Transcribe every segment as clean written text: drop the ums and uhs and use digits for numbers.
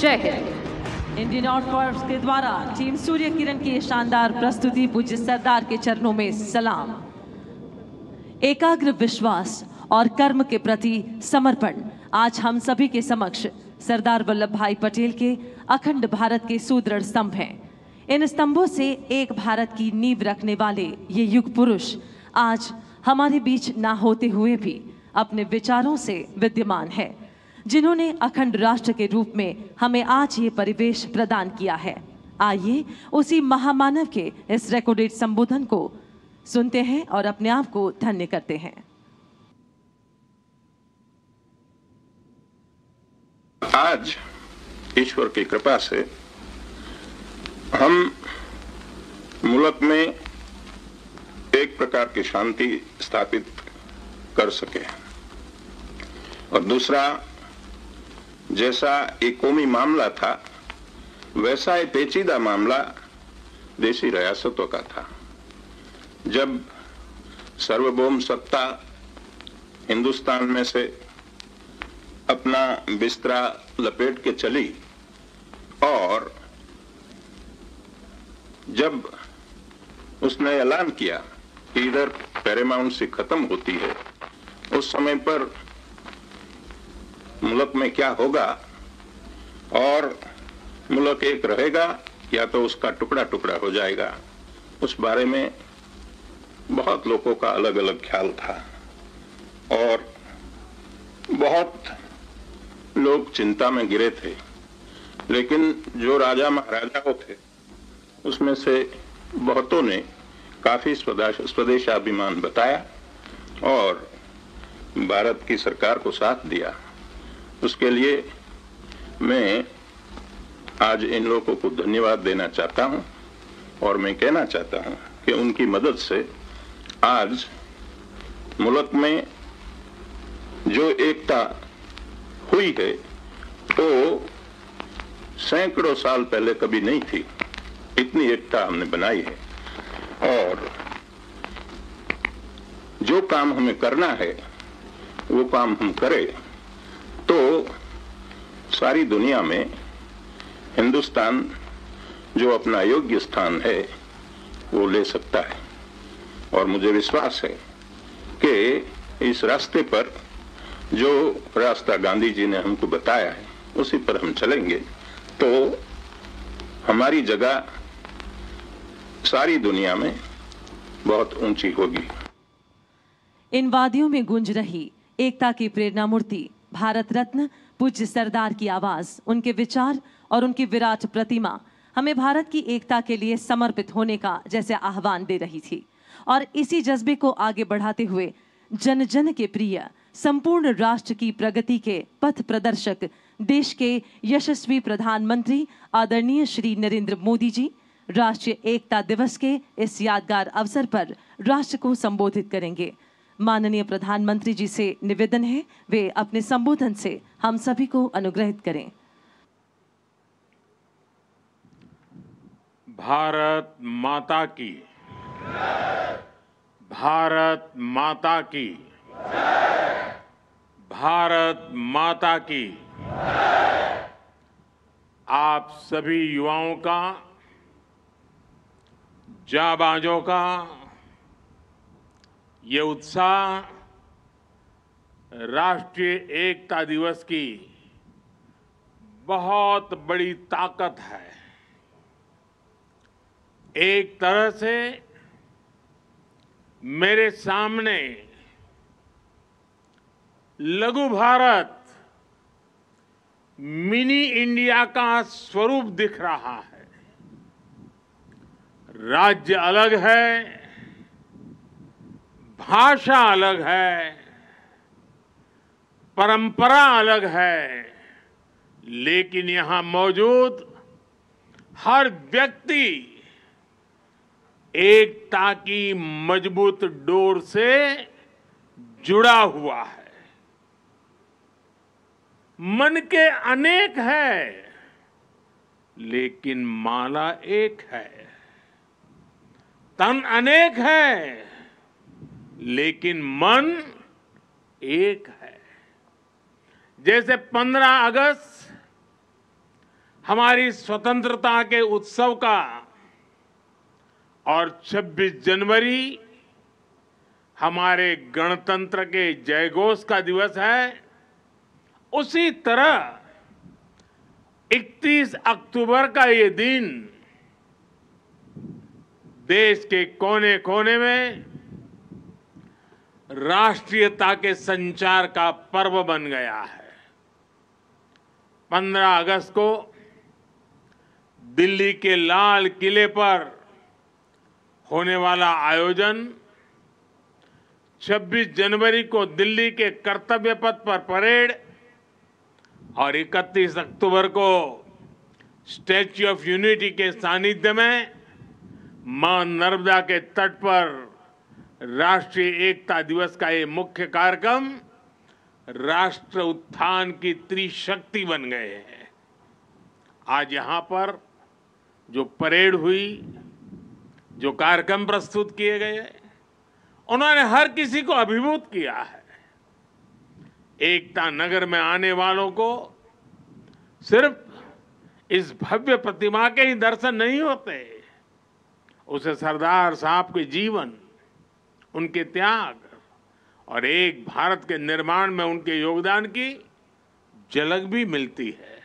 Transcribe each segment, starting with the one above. जय Hind. Indian art corps के द्वारा टीम सूर्य किरण की शानदार प्रस्तुति। पूज्य सरदार के चरणों में सलाम। एकाग्र विश्वास और कर्म के प्रति समर्पण आज हम सभी के समक्ष सरदार वल्लभभाई पटेल के अखंड भारत के सुदृढ़ स्तंभ हैं। इन स्तंभों से एक भारत की नींव रखने वाले ये युग पुरुष आज हमारे बीच ना होते हुए भी अपने विचारों से विद्यमान है, जिन्होंने अखंड राष्ट्र के रूप में हमें आज ये परिवेश प्रदान किया है। आइए उसी महामानव के इस रिकॉर्डेड संबोधन को सुनते हैं और अपने आप को धन्य करते हैं। आज ईश्वर की कृपा से हम मुल्क में एक प्रकार की शांति स्थापित कर सके और दूसरा, जैसा एक कौमी मामला था वैसा एक पेचीदा मामला देशी रियासतों का था। जब सार्वभौम सत्ता हिंदुस्तान में से अपना बिस्तरा लपेट के चली और जब उसने ऐलान किया कि इधर पैरामाउंसी खत्म होती है, उस समय पर मुल्क में क्या होगा और मुल्क एक रहेगा या तो उसका टुकड़ा टुकड़ा हो जाएगा, उस बारे में बहुत लोगों का अलग अलग ख्याल था और बहुत लोग चिंता में गिरे थे। लेकिन जो राजा महाराजाओं थे उसमें से बहुतों ने काफी स्वदेशाभिमान बताया और भारत की सरकार को साथ दिया। उसके लिए मैं आज इन लोगों को धन्यवाद देना चाहता हूं और मैं कहना चाहता हूं कि उनकी मदद से आज मुल्क में जो एकता हुई है तो सैकड़ों साल पहले कभी नहीं थी। इतनी एकता हमने बनाई है और जो काम हमें करना है वो काम हम करें तो सारी दुनिया में हिंदुस्तान जो अपना योग्य स्थान है वो ले सकता है। और मुझे विश्वास है कि इस रास्ते पर, जो रास्ता गांधी जी ने हमको बताया है, उसी पर हम चलेंगे तो हमारी जगह सारी दुनिया में बहुत ऊंची होगी। इन वादियों में गूंज रही एकता की प्रेरणा मूर्ति भारत रत्न पूज्य सरदार की आवाज, उनके विचार और उनकी विराट प्रतिमा हमें भारत की एकता के लिए समर्पित होने का जैसे आह्वान दे रही थी। और इसी जज्बे को आगे बढ़ाते हुए जन जन के प्रिय, संपूर्ण राष्ट्र की प्रगति के पथ प्रदर्शक देश के यशस्वी प्रधानमंत्री आदरणीय श्री नरेंद्र मोदी जी राष्ट्रीय एकता दिवस के इस यादगार अवसर पर राष्ट्र को संबोधित करेंगे। माननीय प्रधानमंत्री जी से निवेदन है वे अपने संबोधन से हम सभी को अनुग्रहित करें। भारत माता की, भारत माता की, भारत माता की। आप सभी युवाओं का, जाबाजों का ये उत्साह राष्ट्रीय एकता दिवस की बहुत बड़ी ताकत है। एक तरह से मेरे सामने लघु भारत, मिनी इंडिया का स्वरूप दिख रहा है। राज्य अलग है, भाषा अलग है, परंपरा अलग है, लेकिन यहां मौजूद हर व्यक्ति एकता की मजबूत डोर से जुड़ा हुआ है। मन के अनेक है लेकिन माला एक है, तन अनेक है लेकिन मन एक है। जैसे 15 अगस्त हमारी स्वतंत्रता के उत्सव का और 26 जनवरी हमारे गणतंत्र के जयघोष का दिवस है, उसी तरह 31 अक्टूबर का ये दिन देश के कोने कोने में राष्ट्रीयता के संचार का पर्व बन गया है। 15 अगस्त को दिल्ली के लाल किले पर होने वाला आयोजन, 26 जनवरी को दिल्ली के कर्तव्य पथ पर परेड और 31 अक्टूबर को स्टैच्यू ऑफ यूनिटी के सानिध्य में मां नर्मदा के तट पर राष्ट्रीय एकता दिवस का ये मुख्य कार्यक्रम राष्ट्र उत्थान की त्रिशक्ति बन गए हैं। आज यहाँ पर जो परेड हुई, जो कार्यक्रम प्रस्तुत किए गए, उन्होंने हर किसी को अभिभूत किया है। एकता नगर में आने वालों को सिर्फ इस भव्य प्रतिमा के ही दर्शन नहीं होते, उसे सरदार साहब के जीवन, उनके त्याग और एक भारत के निर्माण में उनके योगदान की झलक भी मिलती है।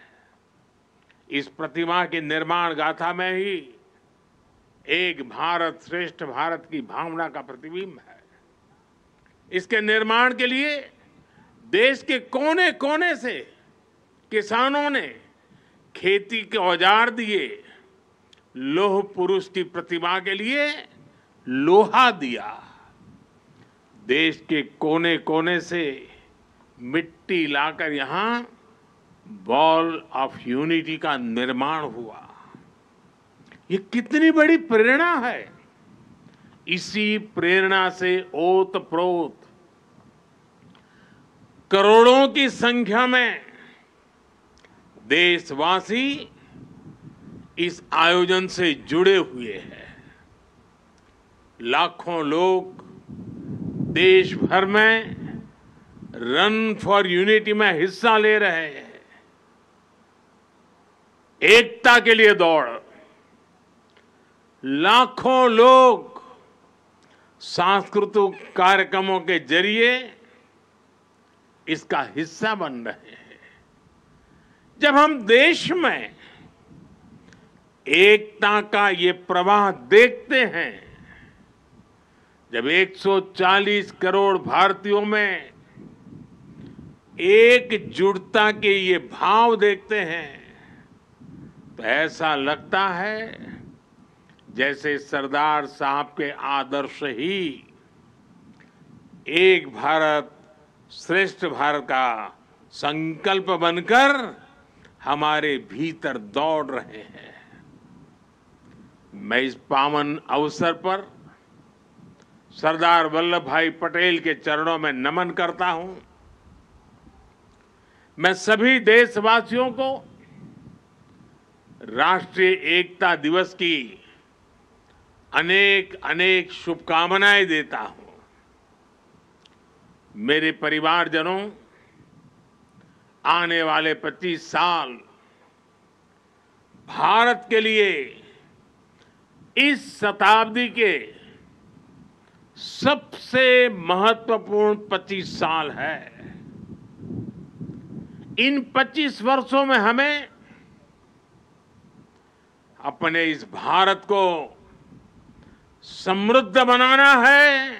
इस प्रतिमा के निर्माण गाथा में ही एक भारत श्रेष्ठ भारत की भावना का प्रतिबिंब है। इसके निर्माण के लिए देश के कोने कोने से किसानों ने खेती के औजार दिए, लौह पुरुष की प्रतिमा के लिए लोहा दिया। देश के कोने कोने से मिट्टी लाकर यहाँ बॉल ऑफ यूनिटी का निर्माण हुआ। ये कितनी बड़ी प्रेरणा है। इसी प्रेरणा से ओतप्रोत करोड़ों की संख्या में देशवासी इस आयोजन से जुड़े हुए हैं। लाखों लोग देश भर में रन फॉर यूनिटी में हिस्सा ले रहे हैं। एकता के लिए दौड़, लाखों लोग सांस्कृतिक कार्यक्रमों के जरिए इसका हिस्सा बन रहे हैं। जब हम देश में एकता का ये प्रवाह देखते हैं, जब 140 करोड़ भारतीयों में एकजुटता के ये भाव देखते हैं, तो ऐसा लगता है जैसे सरदार साहब के आदर्श ही एक भारत श्रेष्ठ भारत का संकल्प बनकर हमारे भीतर दौड़ रहे हैं। मैं इस पावन अवसर पर सरदार वल्लभभाई पटेल के चरणों में नमन करता हूं। मैं सभी देशवासियों को राष्ट्रीय एकता दिवस की अनेक अनेक शुभकामनाएं देता हूं। मेरे परिवारजनों, आने वाले 25 साल भारत के लिए इस शताब्दी के सबसे महत्वपूर्ण 25 साल है। इन 25 वर्षों में हमें अपने इस भारत को समृद्ध बनाना है,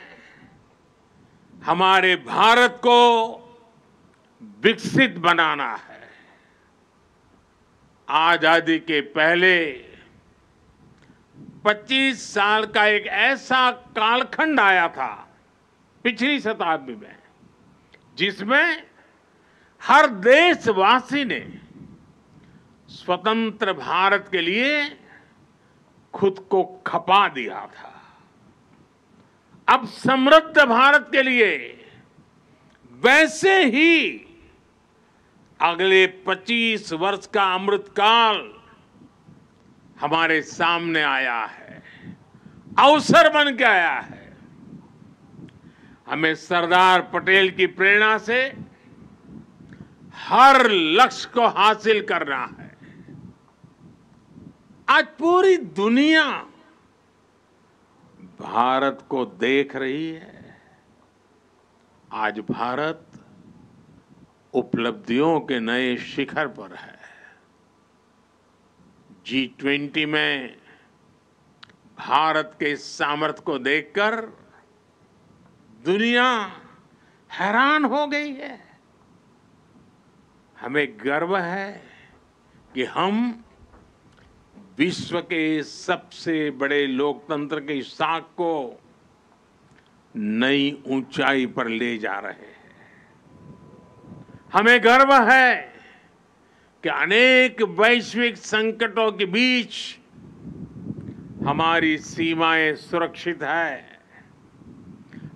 हमारे भारत को विकसित बनाना है। आजादी के पहले 25 साल का एक ऐसा कालखंड आया था पिछली शताब्दी में, जिसमें हर देशवासी ने स्वतंत्र भारत के लिए खुद को खपा दिया था। अब समृद्ध भारत के लिए वैसे ही अगले 25 वर्ष का अमृतकाल हमारे सामने आया है, अवसर बन के आया है। हमें सरदार पटेल की प्रेरणा से हर लक्ष्य को हासिल करना है। आज पूरी दुनिया भारत को देख रही है। आज भारत उपलब्धियों के नए शिखर पर है। G20 में भारत के सामर्थ्य को देखकर दुनिया हैरान हो गई है। हमें गर्व है कि हम विश्व के सबसे बड़े लोकतंत्र के इस साख को नई ऊंचाई पर ले जा रहे हैं। हमें गर्व है कि अनेक वैश्विक संकटों के बीच हमारी सीमाएं सुरक्षित है।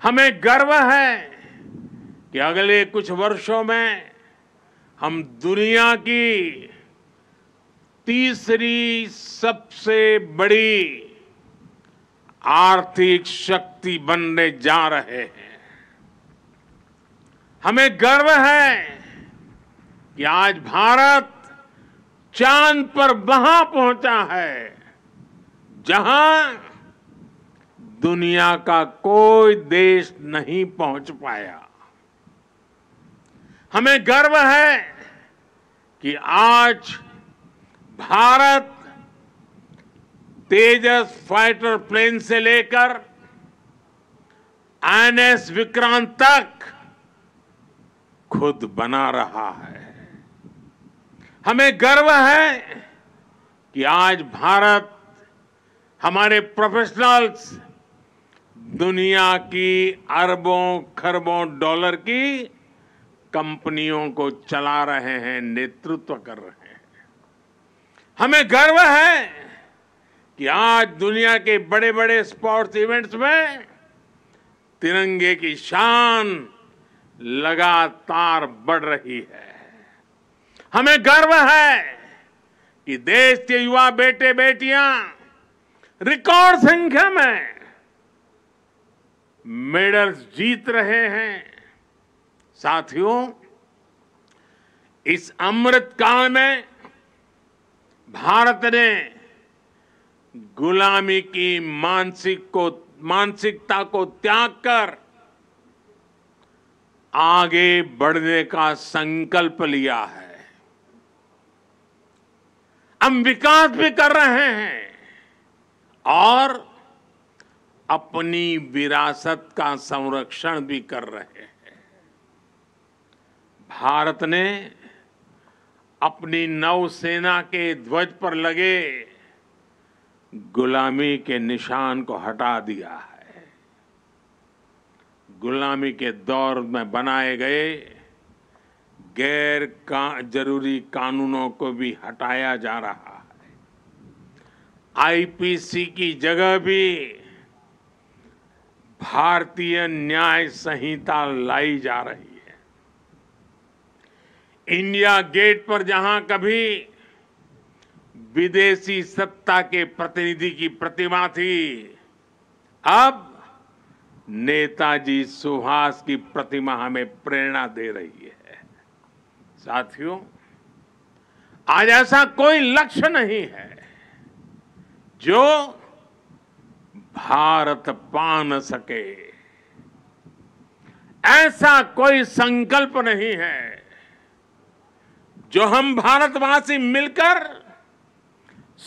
हमें गर्व है कि अगले कुछ वर्षों में हम दुनिया की तीसरी सबसे बड़ी आर्थिक शक्ति बनने जा रहे हैं। हमें गर्व है कि आज भारत चांद पर वहां पहुंचा है जहां दुनिया का कोई देश नहीं पहुंच पाया। हमें गर्व है कि आज भारत तेजस फाइटर प्लेन से लेकर INS विक्रांत तक खुद बना रहा है। हमें गर्व है कि आज भारत हमारे प्रोफेशनल्स दुनिया की अरबों खरबों डॉलर की कंपनियों को चला रहे हैं, नेतृत्व कर रहे हैं। हमें गर्व है कि आज दुनिया के बड़े बड़े स्पोर्ट्स इवेंट्स में तिरंगे की शान लगातार बढ़ रही है। हमें गर्व है कि देश के युवा बेटे बेटियां रिकॉर्ड संख्या में मेडल्स जीत रहे हैं। साथियों, इस अमृत काल में भारत ने गुलामी की मानसिकता को त्याग कर आगे बढ़ने का संकल्प लिया है। हम विकास भी कर रहे हैं और अपनी विरासत का संरक्षण भी कर रहे हैं। भारत ने अपनी नौसेना के ध्वज पर लगे गुलामी के निशान को हटा दिया है। गुलामी के दौर में बनाए गए गैर जरूरी कानूनों को भी हटाया जा रहा है। IPC की जगह भी भारतीय न्याय संहिता लाई जा रही है। इंडिया गेट पर जहां कभी विदेशी सत्ता के प्रतिनिधि की प्रतिमा थी, अब नेताजी सुभाष की प्रतिमा हमें प्रेरणा दे रही है। साथियों, आज ऐसा कोई लक्ष्य नहीं है जो भारत पा न सके। ऐसा कोई संकल्प नहीं है जो हम भारतवासी मिलकर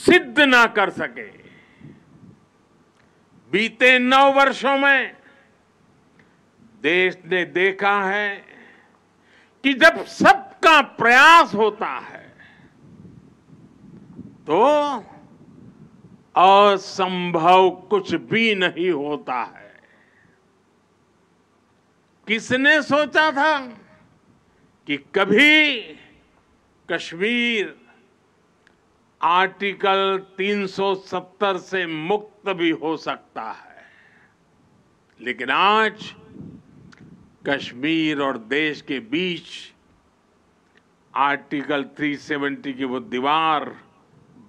सिद्ध ना कर सके। बीते 9 वर्षों में देश ने देखा है कि जब सबका प्रयास होता है तो असंभव कुछ भी नहीं होता है। किसने सोचा था कि कभी कश्मीर आर्टिकल 370 से मुक्त भी हो सकता है, लेकिन आज कश्मीर और देश के बीच आर्टिकल 370 की वो दीवार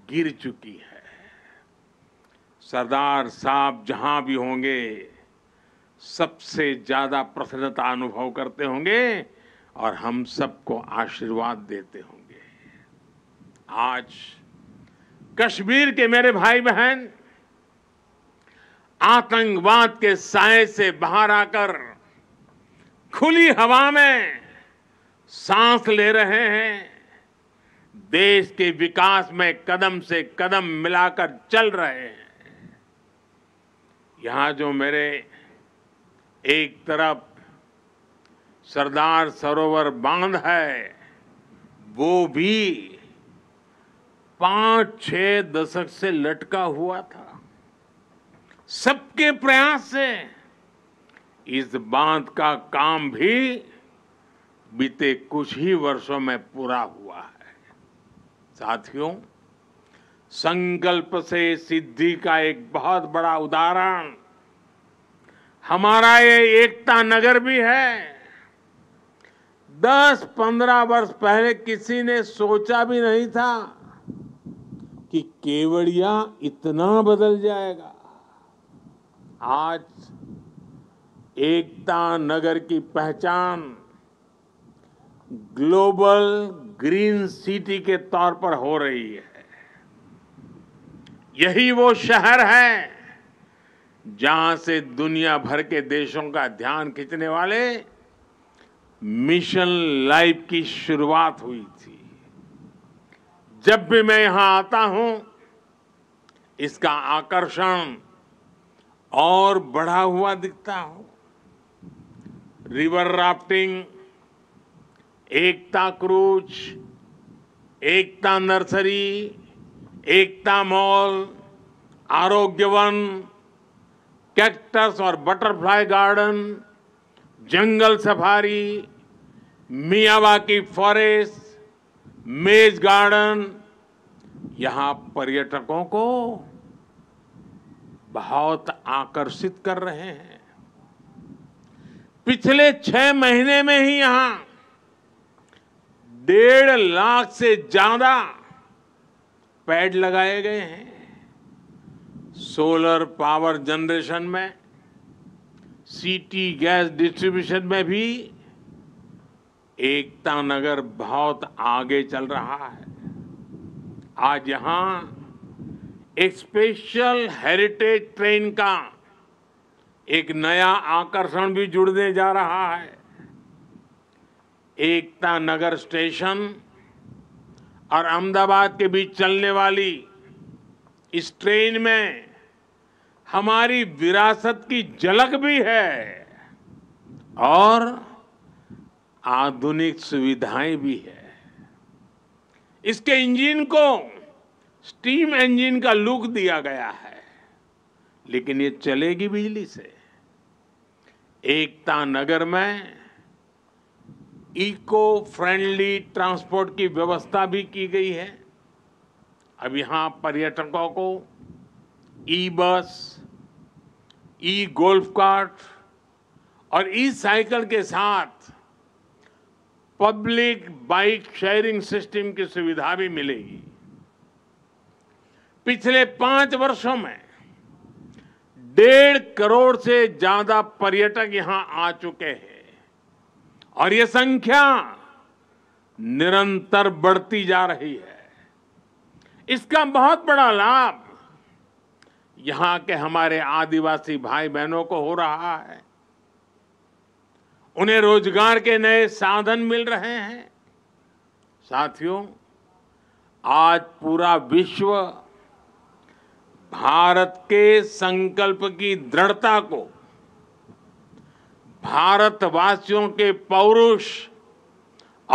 गिर चुकी है। सरदार साहब जहां भी होंगे सबसे ज्यादा प्रसन्नता अनुभव करते होंगे और हम सबको आशीर्वाद देते होंगे। आज कश्मीर के मेरे भाई बहन, आतंकवाद के साए से बाहर आकर खुली हवा में सांस ले रहे हैं, देश के विकास में कदम से कदम मिलाकर चल रहे हैं। यहां जो मेरे एक तरफ सरदार सरोवर बांध है, वो भी 5-6 दशक से लटका हुआ था। सबके प्रयास से इस बांध का काम भी बीते कुछ ही वर्षों में पूरा हुआ है। साथियों, संकल्प से सिद्धि का एक बहुत बड़ा उदाहरण हमारा ये एकता नगर भी है। 10-15 वर्ष पहले किसी ने सोचा भी नहीं था कि केवड़िया इतना बदल जाएगा। आज एकता नगर की पहचान ग्लोबल ग्रीन सिटी के तौर पर हो रही है। यही वो शहर है जहां से दुनिया भर के देशों का ध्यान खींचने वाले मिशन लाइफ की शुरुआत हुई थी। जब भी मैं यहां आता हूं, इसका आकर्षण और बढ़ा हुआ दिखता हूं। River rafting, Ekta cruise, Ekta nursery, Ekta mall, Arogyavan, cactus और बटरफ्लाई गार्डन, जंगल safari, Miyawaki forest, maze garden, यहाँ पर्यटकों को बहुत आकर्षित कर रहे हैं। पिछले 6 महीने में ही यहाँ 1.5 लाख से ज्यादा पेड़ लगाए गए हैं। सोलर पावर जनरेशन में, सिटी गैस डिस्ट्रीब्यूशन में भी एकता नगर बहुत आगे चल रहा है। आज यहाँ एक स्पेशल हेरिटेज ट्रेन का एक नया आकर्षण भी जुड़ने जा रहा है। एकता नगर स्टेशन और अहमदाबाद के बीच चलने वाली इस ट्रेन में हमारी विरासत की झलक भी है और आधुनिक सुविधाएं भी है। इसके इंजन को स्टीम इंजन का लुक दिया गया है, लेकिन ये चलेगी बिजली से। एकता नगर में इको फ्रेंडली ट्रांसपोर्ट की व्यवस्था भी की गई है। अब यहाँ पर्यटकों को ई बस, ई गोल्फ कार्ट और ई साइकिल के साथ पब्लिक बाइक शेयरिंग सिस्टम की सुविधा भी मिलेगी। पिछले 5 वर्षों में 1.5 करोड़ से ज्यादा पर्यटक यहां आ चुके हैं और ये संख्या निरंतर बढ़ती जा रही है। इसका बहुत बड़ा लाभ यहां के हमारे आदिवासी भाई बहनों को हो रहा है। उन्हें रोजगार के नए साधन मिल रहे हैं। साथियों, आज पूरा विश्व भारत के संकल्प की दृढ़ता को, भारतवासियों के पौरुष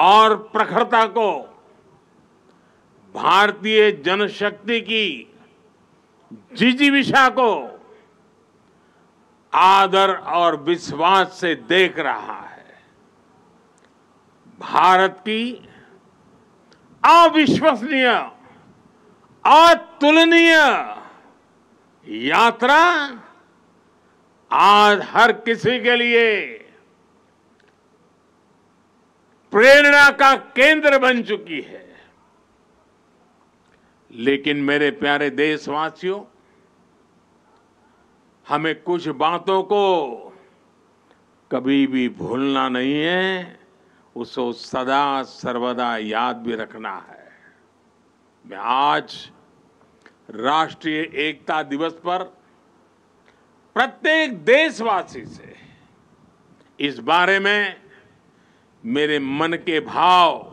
और प्रखरता को, भारतीय जनशक्ति की जिजीविषा को आदर और विश्वास से देख रहा है। भारत की अविश्वसनीय, अतुलनीय यात्रा आज हर किसी के लिए प्रेरणा का केंद्र बन चुकी है। लेकिन मेरे प्यारे देशवासियों, हमें कुछ बातों को कभी भी भूलना नहीं है, उसको सदा सर्वदा याद भी रखना है। मैं आज राष्ट्रीय एकता दिवस पर प्रत्येक देशवासी से इस बारे में मेरे मन के भाव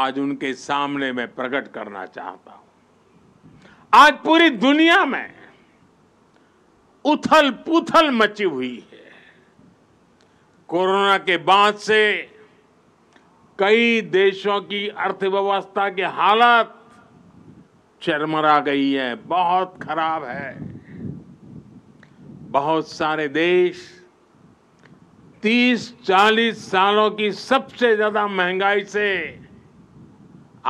आज उनके सामने मैं प्रकट करना चाहता हूं। आज पूरी दुनिया में उथल पुथल मची हुई है। कोरोना के बाद से कई देशों की अर्थव्यवस्था की हालत चरमरा गई है, बहुत खराब है। बहुत सारे देश 30-40 सालों की सबसे ज्यादा महंगाई से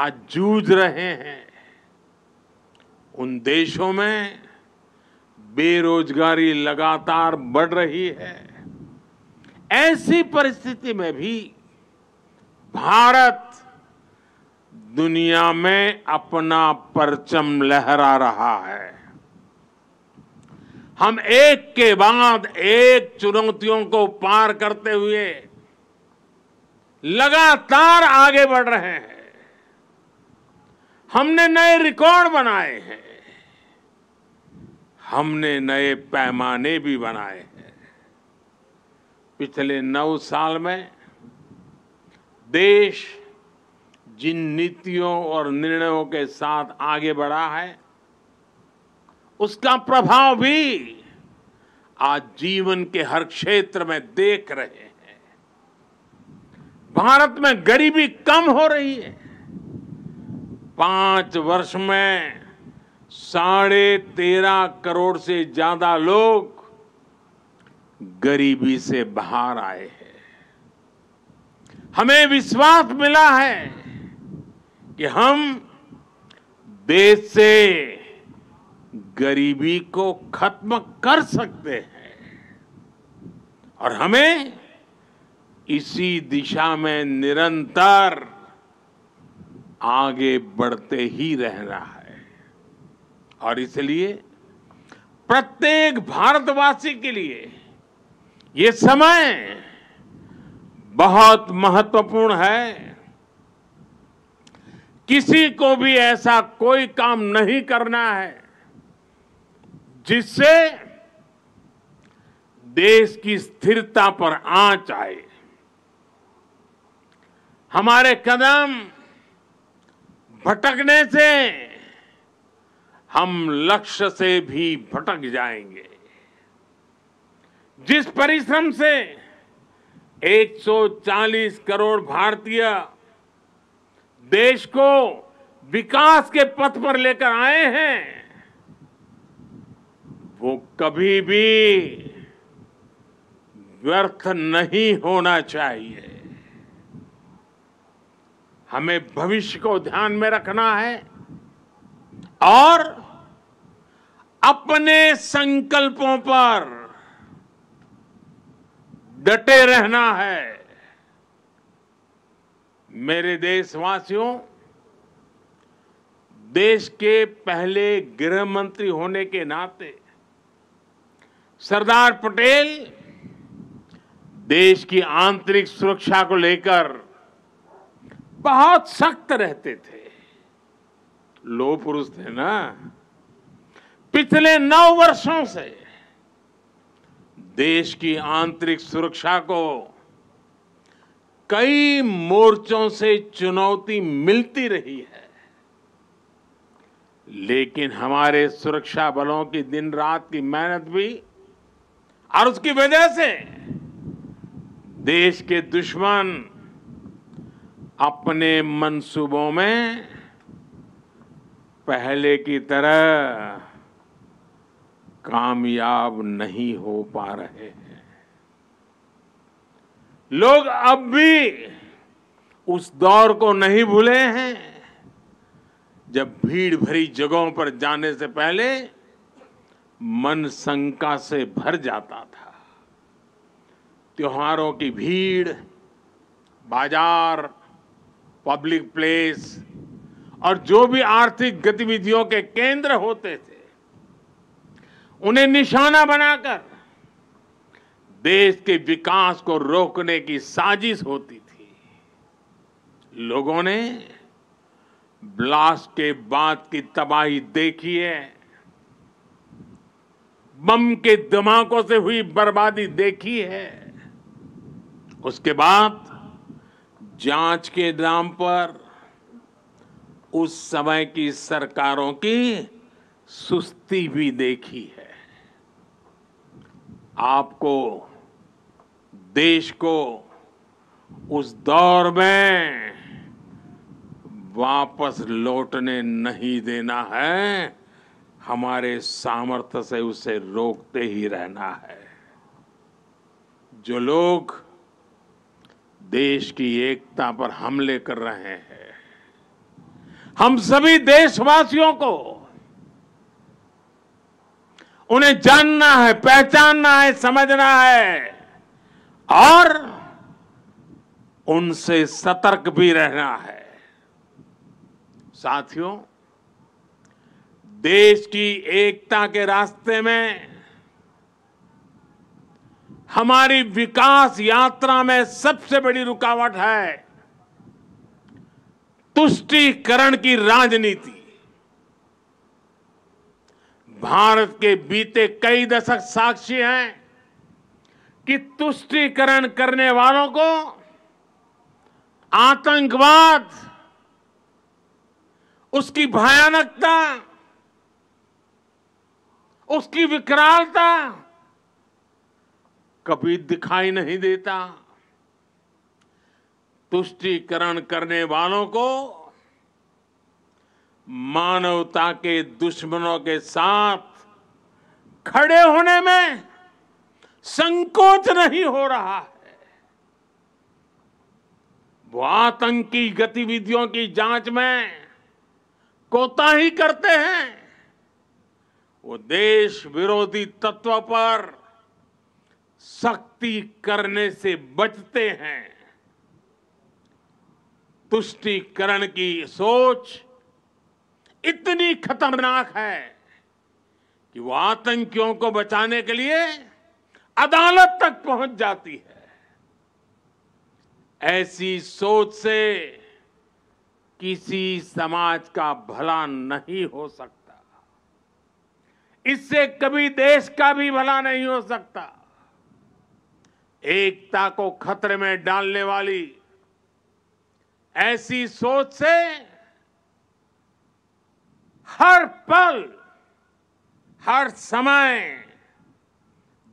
आज जूझ रहे हैं। उन देशों में बेरोजगारी लगातार बढ़ रही है। ऐसी परिस्थिति में भी भारत दुनिया में अपना परचम लहरा रहा है। हम एक के बाद एक चुनौतियों को पार करते हुए लगातार आगे बढ़ रहे हैं। हमने नए रिकॉर्ड बनाए हैं, हमने नए पैमाने भी बनाए हैं। पिछले 9 साल में देश जिन नीतियों और निर्णयों के साथ आगे बढ़ा है, उसका प्रभाव भी आज जीवन के हर क्षेत्र में देख रहे हैं। भारत में गरीबी कम हो रही है। 5 वर्ष में 13.5 करोड़ से ज्यादा लोग गरीबी से बाहर आए हैं। हमें विश्वास मिला है कि हम देश से गरीबी को खत्म कर सकते हैं और हमें इसी दिशा में निरंतर आगे बढ़ते ही रहना है। और इसलिए प्रत्येक भारतवासी के लिए ये समय बहुत महत्वपूर्ण है। किसी को भी ऐसा कोई काम नहीं करना है जिससे देश की स्थिरता पर आंच आए। हमारे कदम भटकने से हम लक्ष्य से भी भटक जाएंगे। जिस परिश्रम से 140 करोड़ भारतीय देश को विकास के पथ पर लेकर आए हैं, वो कभी भी व्यर्थ नहीं होना चाहिए। हमें भविष्य को ध्यान में रखना है और अपने संकल्पों पर डटे रहना है। मेरे देशवासियों, देश के पहले गृह मंत्री होने के नाते सरदार पटेल देश की आंतरिक सुरक्षा को लेकर बहुत सख्त रहते थे। लौह पुरुष थे ना। पिछले 9 वर्षों से देश की आंतरिक सुरक्षा को कई मोर्चों से चुनौती मिलती रही है, लेकिन हमारे सुरक्षा बलों की दिन रात की मेहनत भी और उसकी वजह से देश के दुश्मन अपने मंसूबों में पहले की तरह कामयाब नहीं हो पा रहे हैं। लोग अब भी उस दौर को नहीं भूले हैं जब भीड़ भरी जगहों पर जाने से पहले मन शंका से भर जाता था। त्योहारों की भीड़, बाजार, पब्लिक प्लेस और जो भी आर्थिक गतिविधियों के केंद्र होते थे, उन्हें निशाना बनाकर देश के विकास को रोकने की साजिश होती थी। लोगों ने ब्लास्ट के बाद की तबाही देखिए, बम के धमाकों से हुई बर्बादी देखी है। उसके बाद जांच के नाम पर उस समय की सरकारों की सुस्ती भी देखी है। आपको, देश को उस दौर में वापस लौटने नहीं देना है, हमारे सामर्थ्य से उसे रोकते ही रहना है। जो लोग देश की एकता पर हमले कर रहे हैं, हम सभी देशवासियों को उन्हें जानना है, पहचानना है, समझना है और उनसे सतर्क भी रहना है। साथियों, देश की एकता के रास्ते में, हमारी विकास यात्रा में सबसे बड़ी रुकावट है तुष्टीकरण की राजनीति। भारत के बीते कई दशक साक्षी हैं कि तुष्टीकरण करने वालों को आतंकवाद, उसकी भयानकता, उसकी विकरालता कभी दिखाई नहीं देता। तुष्टीकरण करने वालों को मानवता के दुश्मनों के साथ खड़े होने में संकोच नहीं हो रहा है। वो आतंकी गतिविधियों की जांच में कोताही करते हैं, वो देश विरोधी तत्वों पर सख्ती करने से बचते हैं। तुष्टीकरण की सोच इतनी खतरनाक है कि वो आतंकियों को बचाने के लिए अदालत तक पहुंच जाती है। ऐसी सोच से किसी समाज का भला नहीं हो सकता, इससे कभी देश का भी भला नहीं हो सकता। एकता को खतरे में डालने वाली ऐसी सोच से हर पल, हर समय,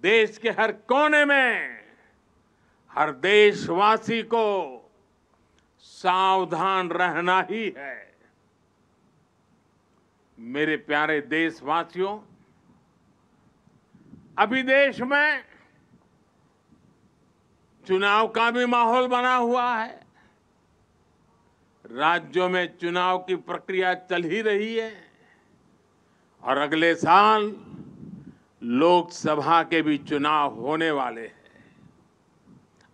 देश के हर कोने में हर देशवासी को सावधान रहना ही है। मेरे प्यारे देशवासियों, अभी देश में चुनाव का भी माहौल बना हुआ है। राज्यों में चुनाव की प्रक्रिया चल ही रही है और अगले साल लोकसभा के भी चुनाव होने वाले हैं।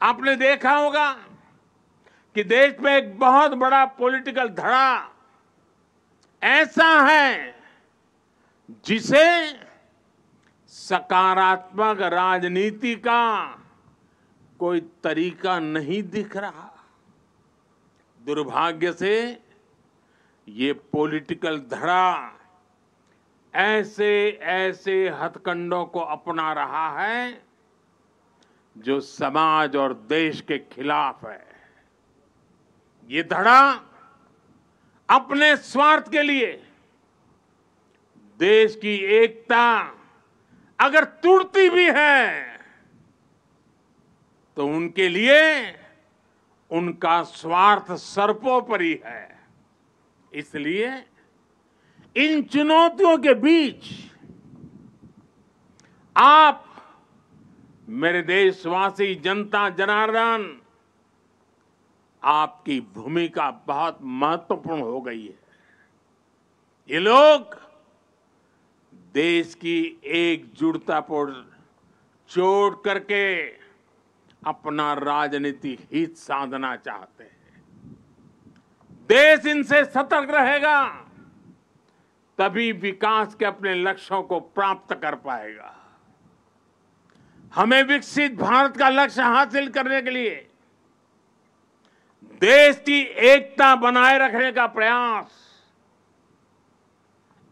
आपने देखा होगा कि देश में एक बहुत बड़ा पॉलिटिकल धड़ा ऐसा है जिसे सकारात्मक राजनीति का कोई तरीका नहीं दिख रहा। दुर्भाग्य से ये पॉलिटिकल धड़ा ऐसे ऐसे हथकंडों को अपना रहा है जो समाज और देश के खिलाफ है। ये धड़ा अपने स्वार्थ के लिए देश की एकता अगर टूटती भी है तो उनके लिए उनका स्वार्थ सर्वोपरि है। इसलिए इन चुनौतियों के बीच आप, मेरे देशवासी, जनता जनार्दन, आपकी भूमिका बहुत महत्वपूर्ण हो गई है। ये लोग देश की एकजुटता पर चोट करके अपना राजनीतिक हित साधना चाहते हैं। देश इनसे सतर्क रहेगा तभी विकास के अपने लक्ष्यों को प्राप्त कर पाएगा। हमें विकसित भारत का लक्ष्य हासिल करने के लिए देश की एकता बनाए रखने का प्रयास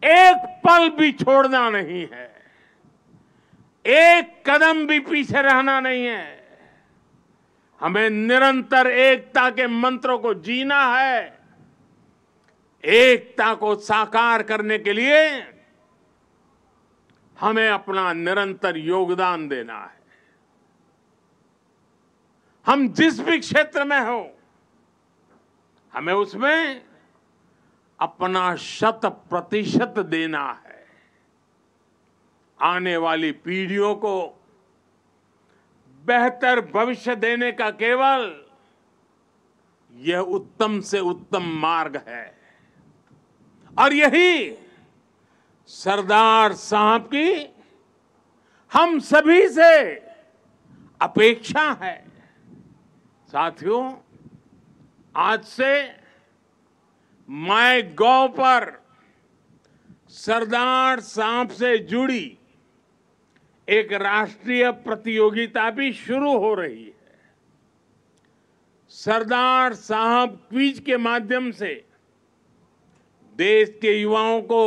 एक पल भी छोड़ना नहीं है, एक कदम भी पीछे रहना नहीं है। हमें निरंतर एकता के मंत्रों को जीना है। एकता को साकार करने के लिए हमें अपना निरंतर योगदान देना है। हम जिस भी क्षेत्र में हो, हमें उसमें अपना 100% देना है। आने वाली पीढ़ियों को बेहतर भविष्य देने का केवल यह उत्तम से उत्तम मार्ग है, और यही सरदार साहब की हम सभी से अपेक्षा है। साथियों, आज से माय गॉव पर सरदार साहब से जुड़ी एक राष्ट्रीय प्रतियोगिता भी शुरू हो रही है। सरदार साहब क्विज के माध्यम से देश के युवाओं को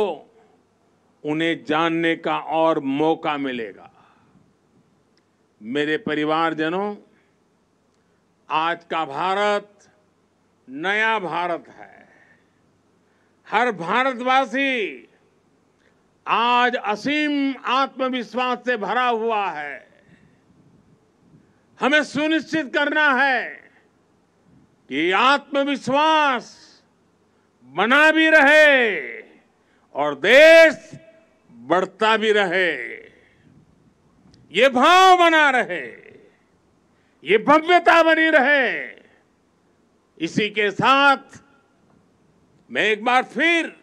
उन्हें जानने का और मौका मिलेगा। मेरे परिवारजनों, आज का भारत नया भारत है। हर भारतवासी आज असीम आत्मविश्वास से भरा हुआ है। हमें सुनिश्चित करना है कि आत्मविश्वास बना भी रहे और देश बढ़ता भी रहे। ये भाव बना रहे, ये भव्यता बनी रहे। इसी के साथ मैं एक बार फिर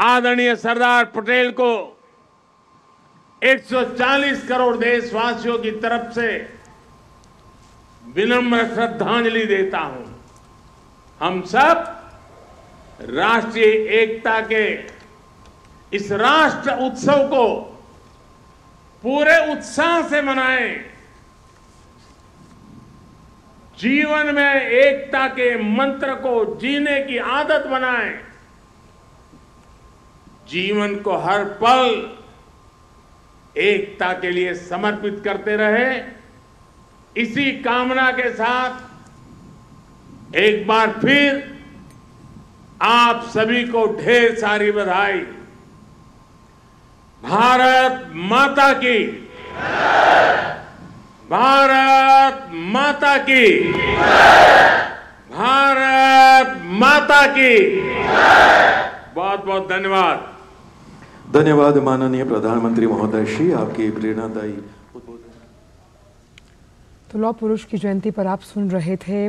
आदरणीय सरदार पटेल को 140 करोड़ देशवासियों की तरफ से विनम्र श्रद्धांजलि देता हूं। हम सब राष्ट्रीय एकता के इस राष्ट्र उत्सव को पूरे उत्साह से मनाएं। जीवन में एकता के मंत्र को जीने की आदत बनाएं। जीवन को हर पल एकता के लिए समर्पित करते रहे। इसी कामना के साथ एक बार फिर आप सभी को ढेर सारी बधाई। भारत माता की, भारत माता की, भारत माता की। बहुत बहुत धन्यवाद। धन्यवाद माननीय प्रधानमंत्री महोदय श्री, आपकी प्रेरणादायी। तो लौह पुरुष की जयंती पर आप सुन रहे थे।